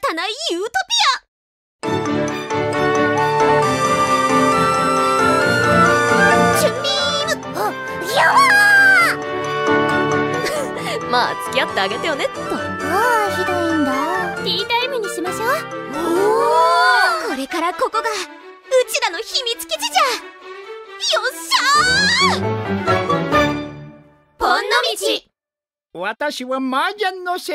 たなユートピア。まあ付き合ってあげてよねっと。ああひどいんだ。ティータイムにしましょう。おお、これからここがうちらの秘密基地じゃ。よっしゃー。ポンの道。私は麻雀のせい